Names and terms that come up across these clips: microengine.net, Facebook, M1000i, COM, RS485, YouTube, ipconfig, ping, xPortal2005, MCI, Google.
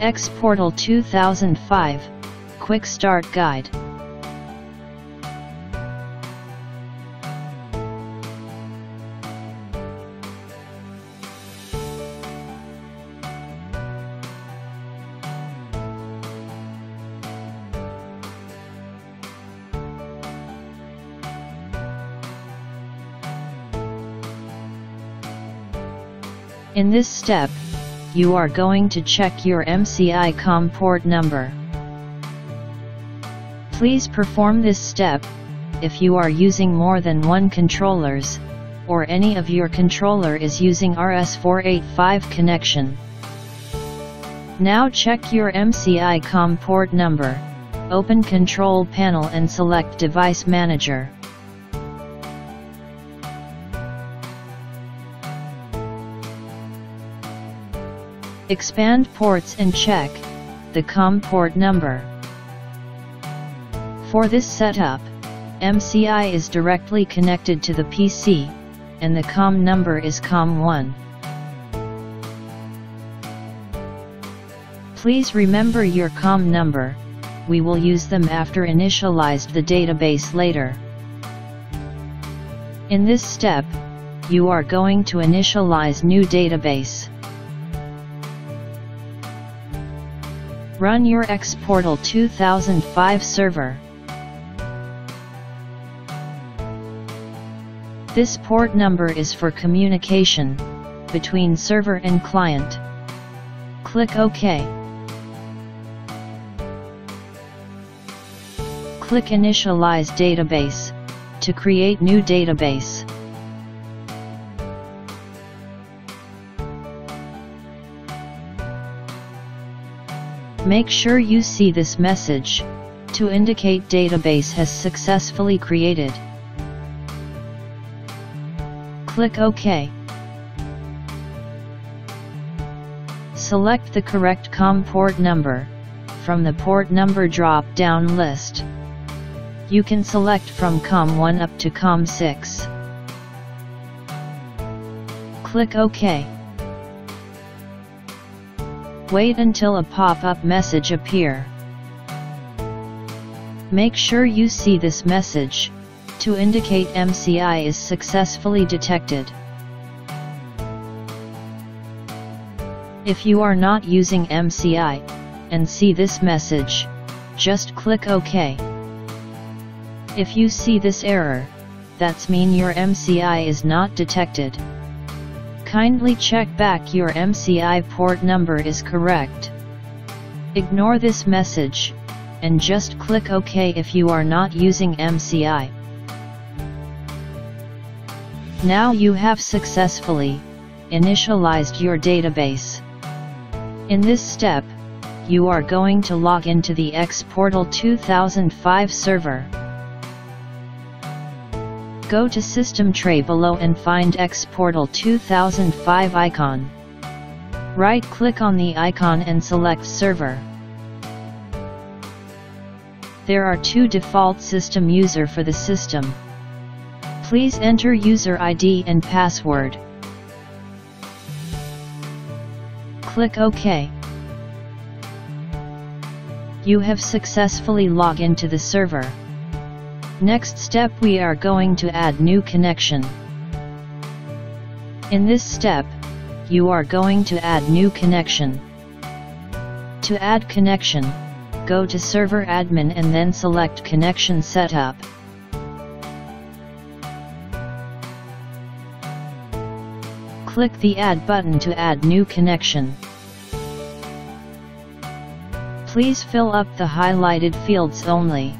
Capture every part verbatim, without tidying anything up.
xPortal two thousand five, Quick Start Guide. In this step, you are going to check your M C I C O M port number. Please perform this step if you are using more than one controllers, or any of your controller is using R S four eighty-five connection. Now check your M C I C O M port number, open Control Panel and select Device Manager. Expand ports and check the C O M port number. For this setup, M C I is directly connected to the P C, and the C O M number is C O M one. Please remember your C O M number, we will use them after initialized the database later. In this step, you are going to initialize new database. Run your xPortal two thousand five server. This port number is for communication between server and client. Click OK. Click Initialize Database to create new database. Make sure you see this message to indicate database has successfully created. Click OK. Select the correct C O M port number from the port number drop-down list. You can select from C O M one up to C O M six. Click OK. Wait until a pop-up message appear. Make sure you see this message to indicate M C I is successfully detected. If you are not using M C I and see this message, just click OK. If you see this error, that's mean your M C I is not detected. Kindly check back your M C I port number is correct. Ignore this message, and just click OK if you are not using M C I. Now you have successfully initialized your database. In this step, you are going to log into the xPortal two thousand five server. Go to System Tray below and find xPortal two thousand five icon. Right-click on the icon and select Server. There are two default system user for the system. Please enter user I D and password. Click OK. You have successfully logged into the server. Next step, we are going to add new connection. In this step, you are going to add new connection. To add connection, go to Server Admin and then select Connection Setup. Click the Add button to add new connection. Please fill up the highlighted fields only.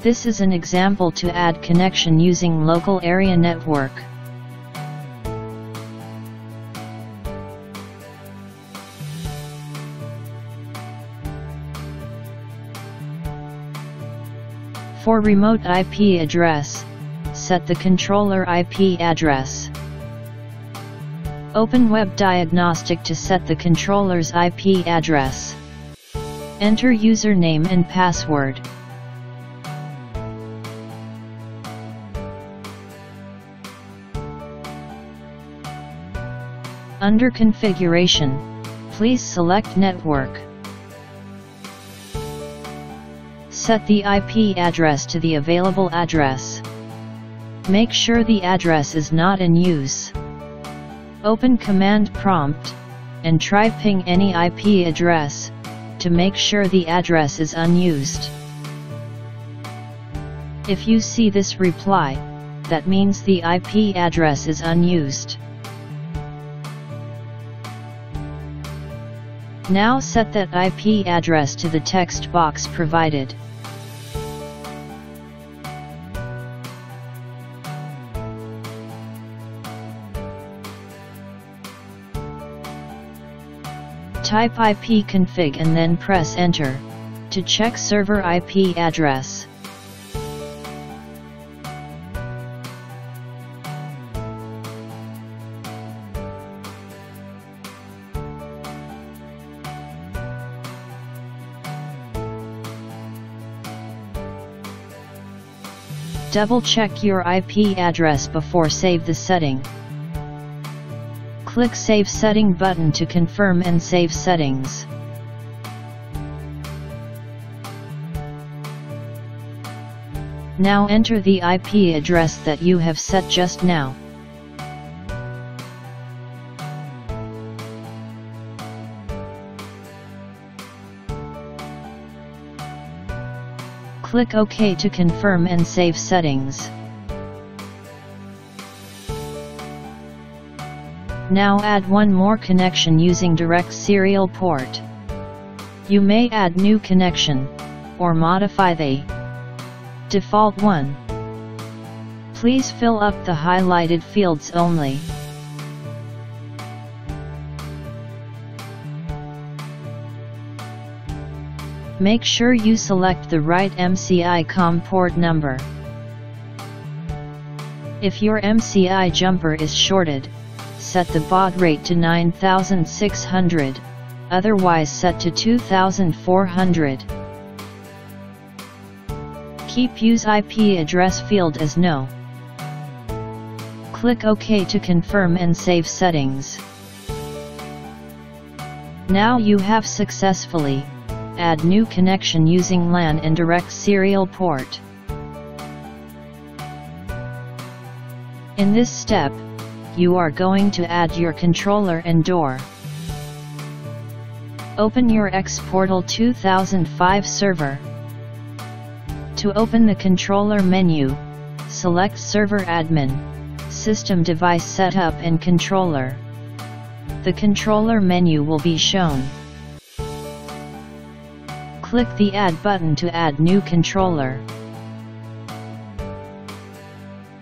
This is an example to add connection using local area network. For remote I P address, set the controller I P address. Open Web Diagnostic to set the controller's I P address. Enter username and password. Under Configuration, please select Network. Set the I P address to the available address. Make sure the address is not in use. Open Command Prompt, and try ping any I P address, to make sure the address is unused. If you see this reply, that means the I P address is unused. Now set that I P address to the text box provided. Type ipconfig and then press Enter, to check server I P address. Double-check your I P address before save the setting. Click Save Setting button to confirm and save settings. Now enter the I P address that you have set just now. Click OK to confirm and save settings. Now add one more connection using direct serial port. You may add new connection, or modify the default one. Please fill up the highlighted fields only. Make sure you select the right M C I C O M port number. If your M C I jumper is shorted, set the baud rate to nine thousand six hundred, otherwise set to two thousand four hundred. Keep Use I P address field as No. Click OK to confirm and save settings. Now you have successfully add new connection using LAN and direct serial port. In this step, you are going to add your controller and door. Open your x portal two thousand five server. To open the controller menu, select Server Admin, System Device Setup and Controller. The controller menu will be shown. Click the Add button to add new controller.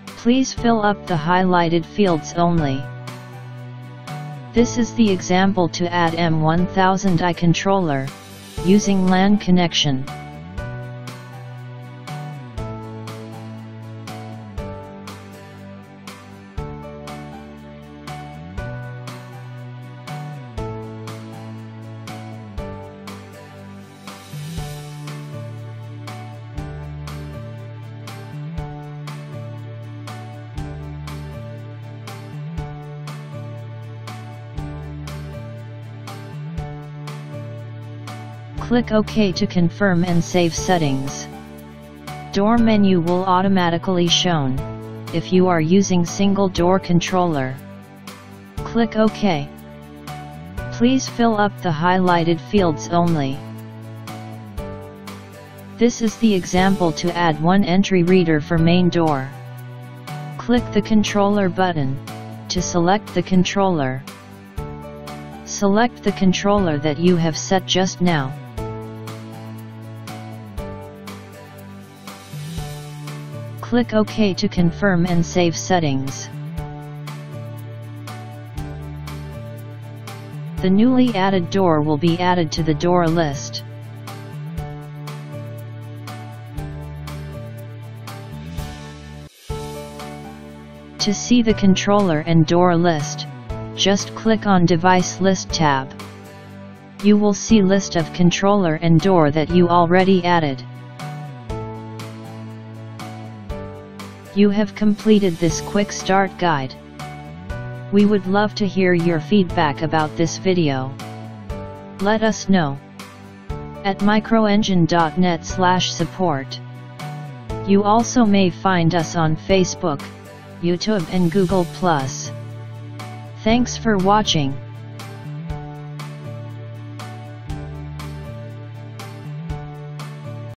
Please fill up the highlighted fields only. This is the example to add M one thousand i controller, using LAN connection. Click OK to confirm and save settings. Door menu will automatically shown, if you are using single door controller. Click OK. Please fill up the highlighted fields only. This is the example to add one entry reader for main door. Click the controller button, to select the controller. Select the controller that you have set just now. Click OK to confirm and save settings. The newly added door will be added to the door list. To see the controller and door list, just click on Device List tab. You will see list of controller and door that you already added. You have completed this quick start guide. We would love to hear your feedback about this video. Let us know at microengine dot net slash support. You also may find us on Facebook, YouTube and Google plus. Thanks for watching.